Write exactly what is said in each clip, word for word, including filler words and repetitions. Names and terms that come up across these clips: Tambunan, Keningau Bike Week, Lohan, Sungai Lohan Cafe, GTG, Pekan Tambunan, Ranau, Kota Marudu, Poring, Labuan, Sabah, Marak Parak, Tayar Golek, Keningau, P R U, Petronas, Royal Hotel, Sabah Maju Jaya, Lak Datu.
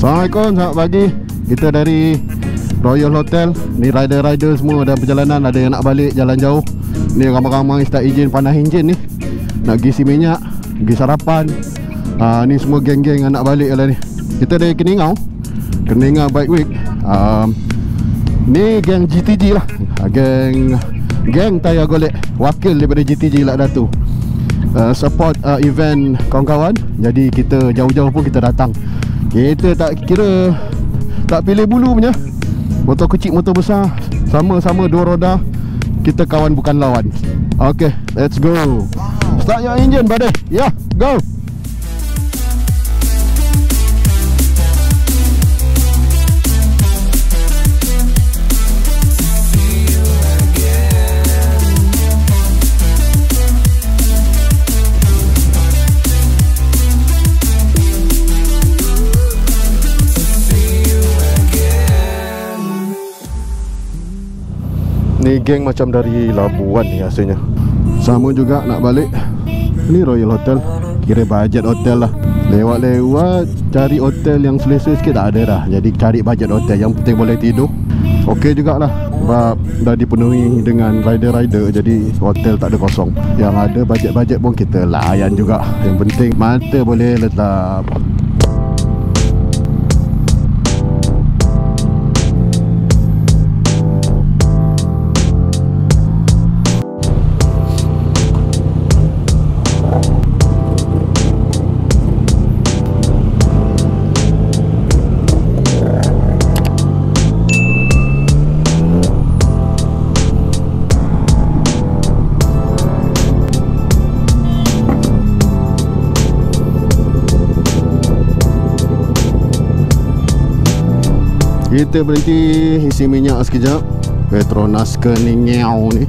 Assalamualaikum, selamat pagi. Kita dari Royal Hotel. Ni rider-rider semua dah perjalanan. Ada yang nak balik jalan jauh. Ni ramai-ramai start enjin, panah enjin ni. Nak pergi isi minyak, pergi sarapan. Aa, Ni semua geng-geng yang nak balik lah ni. Kita dari Keningau, Keningau Bike Week. Aa, Ni geng G T G lah, Geng Geng Tayar Golek, wakil daripada G T G Lak Datu. Uh, support uh, event kawan-kawan. Jadi kita jauh-jauh pun kita datang. Kita tak kira, tak pilih bulu punya. Motor kecil, motor besar, sama-sama dua roda. Kita kawan bukan lawan. Okay, let's go. Start your engine, buddy. Yeah, go. Ni geng macam dari Labuan ni rasanya. Sama juga nak balik. Ni Royal Hotel, kira bajet hotel lah. Lewat-lewat cari hotel yang selesa sikit tak ada dah. Jadi cari bajet hotel, yang penting boleh tidur. Okey jugalah, sebab dah dipenuhi dengan rider-rider. Jadi hotel tak ada kosong. Yang ada bajet-bajet pun kita layan juga. Yang penting mata boleh letak. Kita berhenti isi minyak sekejap. Petronas Keningau ni.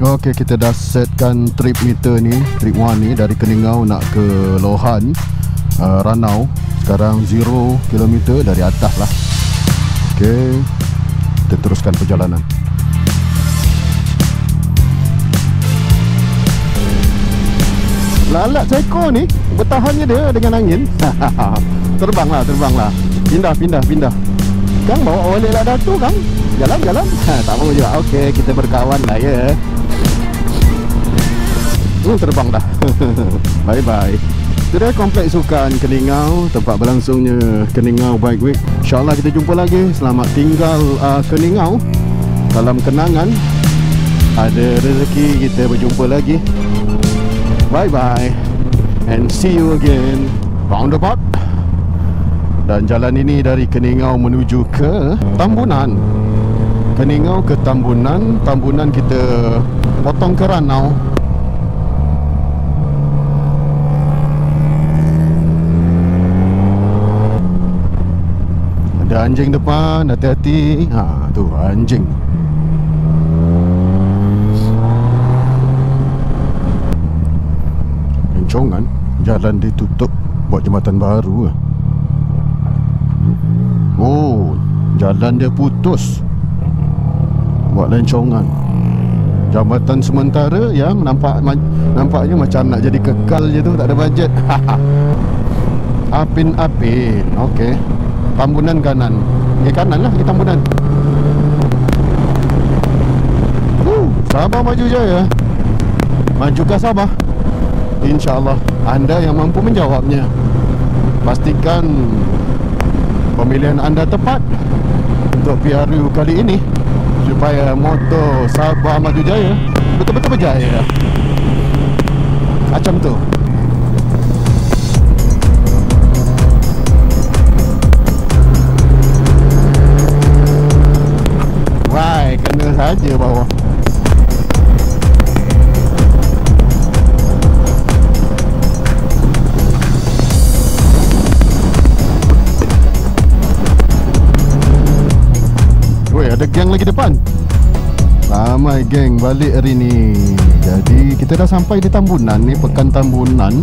Okey, kita dah setkan trip meter ni, trip satu ni dari Keningau nak ke Lohan, uh, Ranau. Sekarang zero kilometer dari atas lah. Okey, kita teruskan perjalanan. Lalat seekor ni, bertahannya dia dengan angin. Terbanglah, terbanglah. Pindah, pindah, pindah. Kang bawa balik Lak Datu, Kang. Jalan, jalan. Ha, tak mau juga. Okey, kita berkawan lah ya. Uh, terbang dah. Bye-bye. Itulah kompleks sukan Keningau, tempat berlangsungnya Keningau Bike Week. InsyaAllah kita jumpa lagi. Selamat tinggal uh, Keningau. Dalam kenangan, ada rezeki kita berjumpa lagi. Bye bye and see you again. Roundabout. Dan jalan ini dari Keningau menuju ke Tambunan. Keningau ke Tambunan, Tambunan kita potong ke Ranau. Ada anjing depan, hati-hati. Ha, tu anjing. Kencongan, jalan ditutup buat jembatan baru. Oh, jalan dia putus buat lencongan. Jambatan sementara yang nampak nampaknya macam nak jadi kekal je tu, tak ada bajet. Apin-apin. Okey. Tambunan kanan. Eh kanan lah, pergi Tambunan. uh, Sabah Maju Jaya. Majukah Sabah? InsyaAllah anda yang mampu menjawabnya. Pastikan pemilihan anda tepat untuk P R U kali ini, supaya motor Sabah Maju Jaya betul-betul berjaya. Macam tu. Kena saja bawah. Weh, ada geng lagi depan. Ramai geng balik hari ni. Jadi kita dah sampai di Tambunan ni, Pekan Tambunan.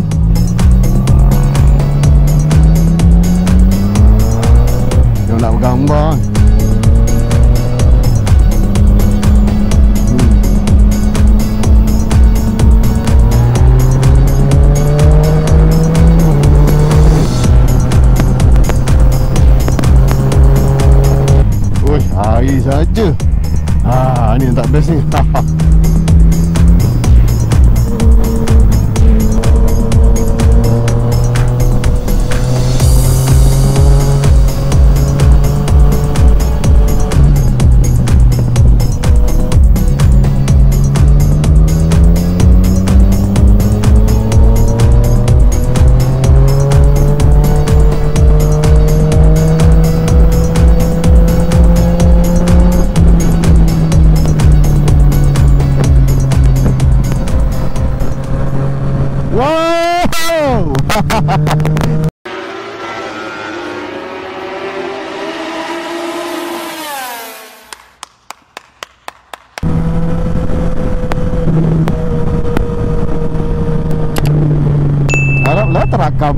Wah, ini tak best nih. Haraplah terakam.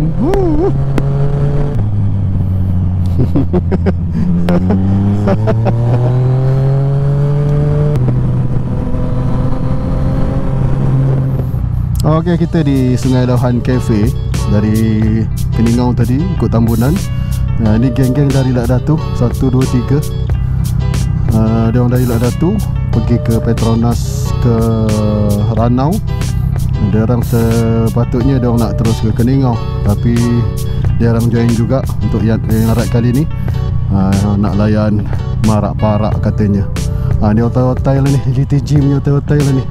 Oke, kita di Sungai Lohan Cafe dari Keningau tadi, ikut Tambunan. Nah, ini geng-geng dari Lak Datu, satu, dua, tiga. uh, Dia orang dari Lak Datu pergi ke Petronas, ke Ranau. Dia orang sepatutnya dia orang nak terus ke Keningau, tapi dia orang join juga untuk yang ride kali ni. uh, Nak layan Marak Parak katanya. uh, Ni hotel-hotel ni, G T G punya hotel-hotel ni.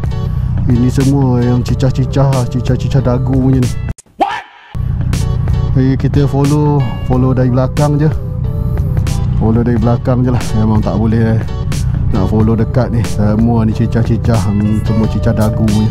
Ini semua yang cicah-cicah, cicah-cicah dagu punya ni. Eh, kita follow follow dari belakang je. Follow dari belakang je lah. Memang tak boleh eh. nak follow dekat ni. Semua ni cicah-cicah, semua cicah dagu punya.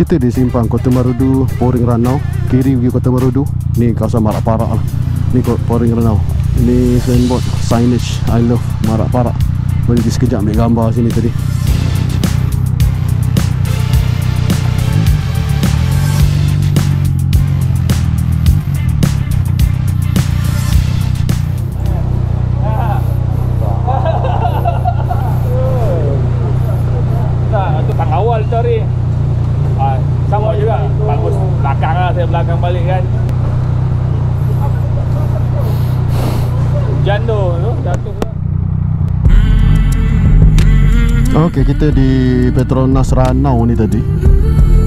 kita di simpang Kota Marudu, Poring Ranau, kiri pergi Kota Marudu. Ni kawasan Marak Parak lah. Ni Poring Ranau. Ni signboard, signage I love Marak Parak. Berhenti sekejap ambil gambar sini tadi. Okey, kita di Petronas Ranau ni tadi.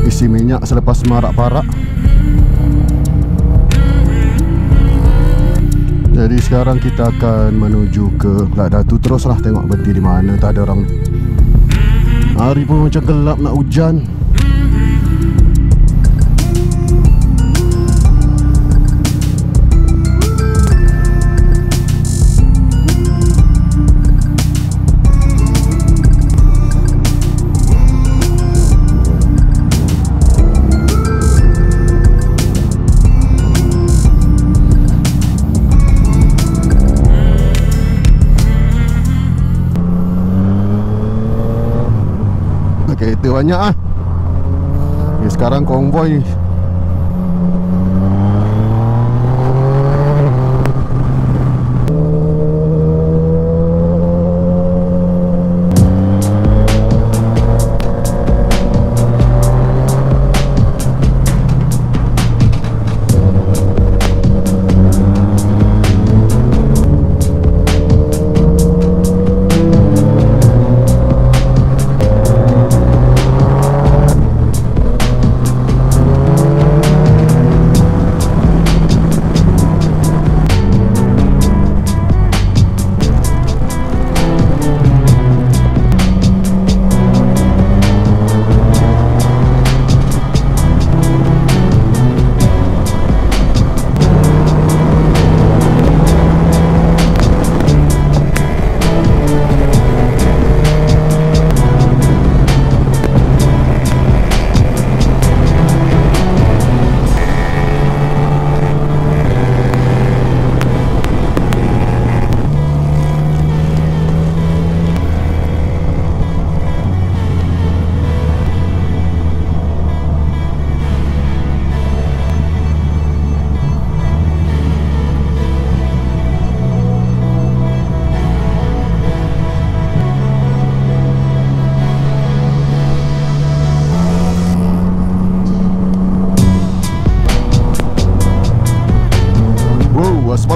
Isi minyak selepas Marak Parak. Jadi sekarang kita akan menuju ke Lak Datu. Teruslah tengok berhenti di mana, tak ada orang ni. Hari pun macam gelap nak hujan. Kereta banyak ah. Okay, sekarang konvoi.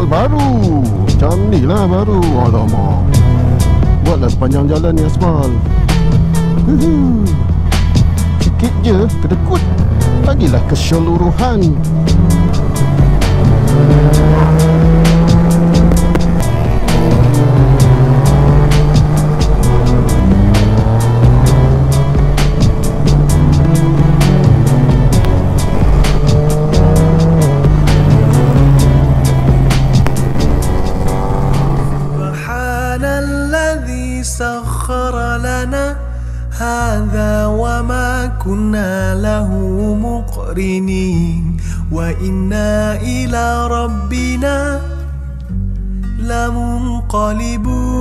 Baru macam ni lah baru. Alamak, buatlah sepanjang jalan ni aspal. Uhuh. Sikit je kedekut, bagilah keseluruhan. Wa inna ila rabbina lamunqalibun.